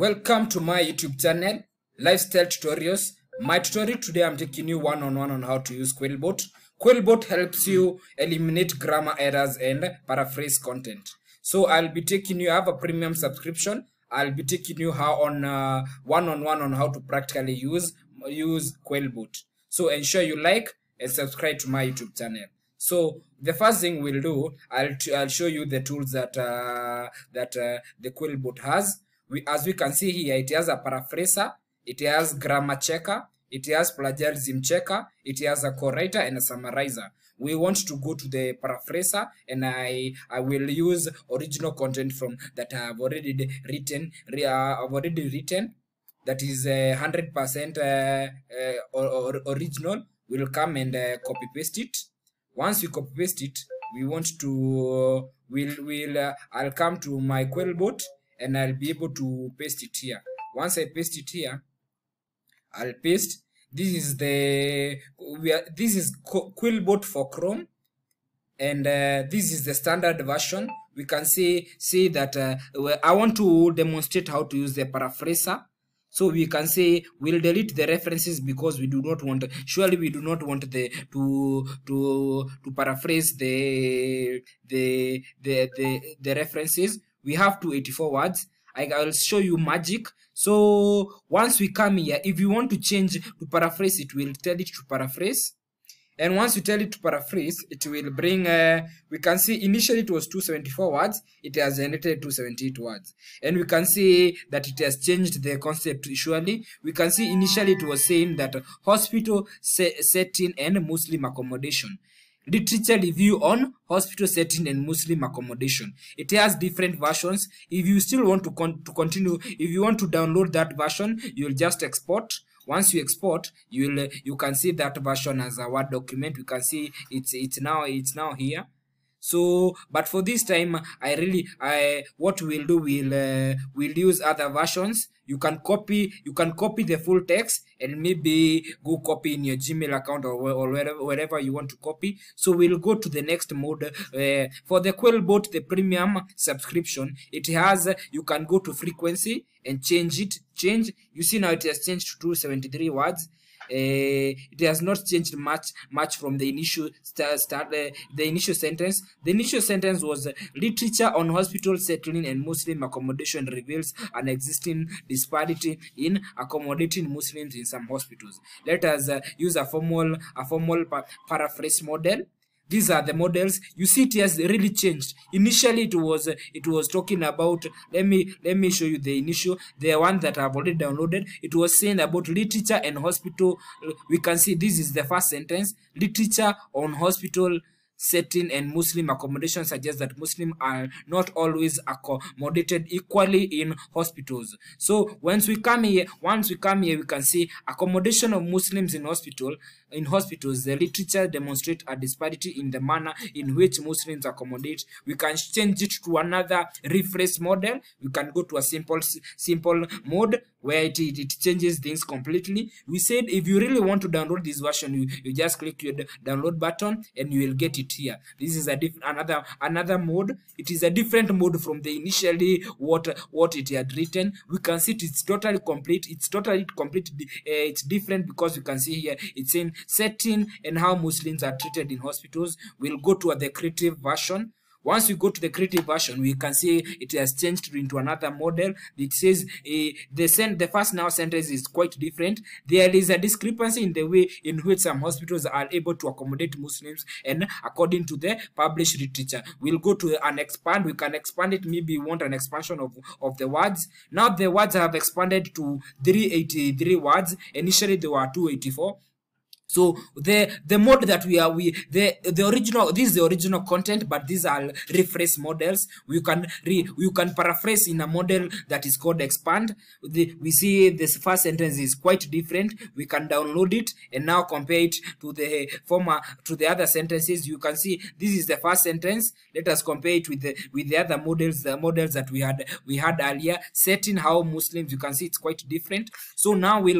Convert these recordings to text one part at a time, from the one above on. Welcome to my YouTube channel, Lifestyle Tutorials. My tutorial today, I'm taking you one-on-one on how to use QuillBot. QuillBot helps you eliminate grammar errors and paraphrase content. So I'll be taking you, I have a premium subscription. I'll be taking you how on one-on-one on how to practically use QuillBot. So ensure you like and subscribe to my YouTube channel. So the first thing we'll do, I'll show you the tools that the QuillBot has. As we can see here, it has a paraphraser, it has grammar checker, it has plagiarism checker, it has a co-writer and a summarizer. We want to go to the paraphraser, and I will use original content from that I have already written. That is 100% original. We will come and copy paste it. Once we copy paste it, we want to I'll come to my QuillBot. And I'll be able to paste it here. Once I paste it here, I'll paste. This is QuillBot for Chrome, and this is the standard version. We can say that I want to demonstrate how to use the paraphraser. So we can say we'll delete the references because we do not want. Surely we do not want to paraphrase the references. We have 284 words. I'll show you magic. So once we come here, if you want to change to paraphrase, it will tell it to paraphrase. And once you tell it to paraphrase, it will bring, we can see initially it was 274 words. It has generated 278 words. And we can see that it has changed the concept surely. We can see initially it was saying that hospital setting and Muslim accommodation. Literature review on hospital setting and Muslim accommodation. It has different versions. If you still want to continue, if you want to download that version, you'll just export. Once you export, you can see that version as a Word document. You can see it's now here. So, but for this time, what we'll do, we'll use other versions. You can copy the full text and maybe go copy in your Gmail account or wherever you want to copy. So we'll go to the next mode. For the QuillBot, the premium subscription, it has, you can go to frequency and change it. You see now it has changed to 273 words. It has not changed much from the initial the initial sentence. The initial sentence was literature on hospital settling and Muslim accommodation reveals an existing disparity in accommodating Muslims in some hospitals. Let us use a formal paraphrase model. These are the models. You see, it has really changed. Initially, it was talking about. Let me show you the initial, the one that I've already downloaded. It was saying about literature and hospital. We can see this is the first sentence. Literature on hospital setting and Muslim accommodation suggests that Muslims are not always accommodated equally in hospitals. So once we come here, we can see accommodation of Muslims in hospitals. The literature demonstrates a disparity in the manner in which Muslims accommodate. We can change it to another rephrase model. We can go to a simple mode where it changes things completely. We said if you really want to download this version, you just click your download button and you will get it here. This is another mode. It is a different mode from the initially what it had written. We can see it's totally complete. It's different because you can see here it's in setting and how Muslims are treated in hospitals. We'll go to the creative version. Once we go to the creative version, we can see it has changed into another model. It says the first now sentence is quite different. There is a discrepancy in the way in which some hospitals are able to accommodate Muslims and according to the published literature. We'll go to an expand. We can expand it. Maybe we want an expansion of the words. Now the words have expanded to 383 words. Initially there were 284. So the mode that the original, this is the original content, but these are rephrase models. You can paraphrase in a model that is called expand. We see this first sentence is quite different. We can download it and now compare it to the other sentences. You can see this is the first sentence. Let us compare it with the other models, the models that we had earlier. Setting how Muslims, you can see it's quite different. So now we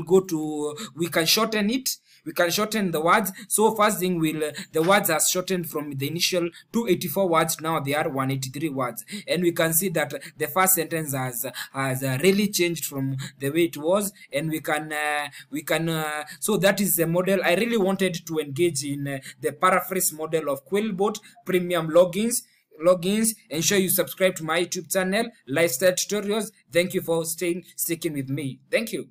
can shorten it. We can shorten the words. So first thing, the words are shortened from the initial 284 words. Now they are 183 words, and we can see that the first sentence has really changed from the way it was. And we can so that is the model. I really wanted to engage in the paraphrase model of QuillBot. Premium logins, ensure you subscribe to my YouTube channel, Lifestyle Tutorials. Thank you for sticking with me. Thank you.